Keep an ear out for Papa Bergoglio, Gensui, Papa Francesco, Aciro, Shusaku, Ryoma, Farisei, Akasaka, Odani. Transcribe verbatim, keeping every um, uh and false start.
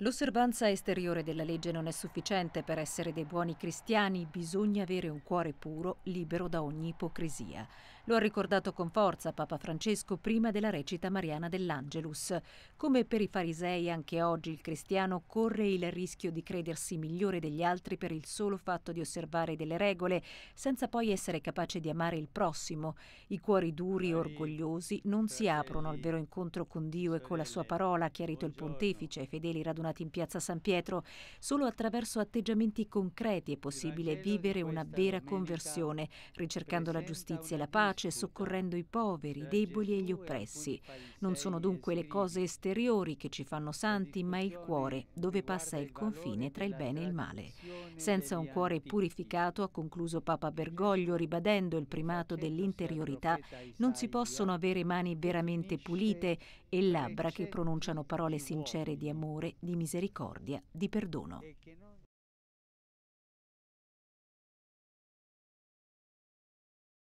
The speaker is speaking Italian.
L'osservanza esteriore della legge non è sufficiente per essere dei buoni cristiani, bisogna avere un cuore puro, libero da ogni ipocrisia. Lo ha ricordato con forza Papa Francesco prima della recita mariana dell'Angelus. Come per i farisei, anche oggi il cristiano corre il rischio di credersi migliore degli altri per il solo fatto di osservare delle regole, senza poi essere capace di amare il prossimo. I cuori duri e orgogliosi non si aprono al vero incontro con Dio e con la sua parola, ha chiarito il pontefice ai fedeli radunati in piazza San Pietro. Solo attraverso atteggiamenti concreti è possibile vivere una vera conversione, ricercando la giustizia e la pace, soccorrendo i poveri, i deboli e gli oppressi. Non sono dunque le cose esteriori che ci fanno santi, ma il cuore, dove passa il confine tra il bene e il male. Senza un cuore purificato, ha concluso Papa Bergoglio, ribadendo il primato dell'interiorità, non si possono avere mani veramente pulite e labbra che pronunciano parole sincere di amore, di misericordia, di perdono.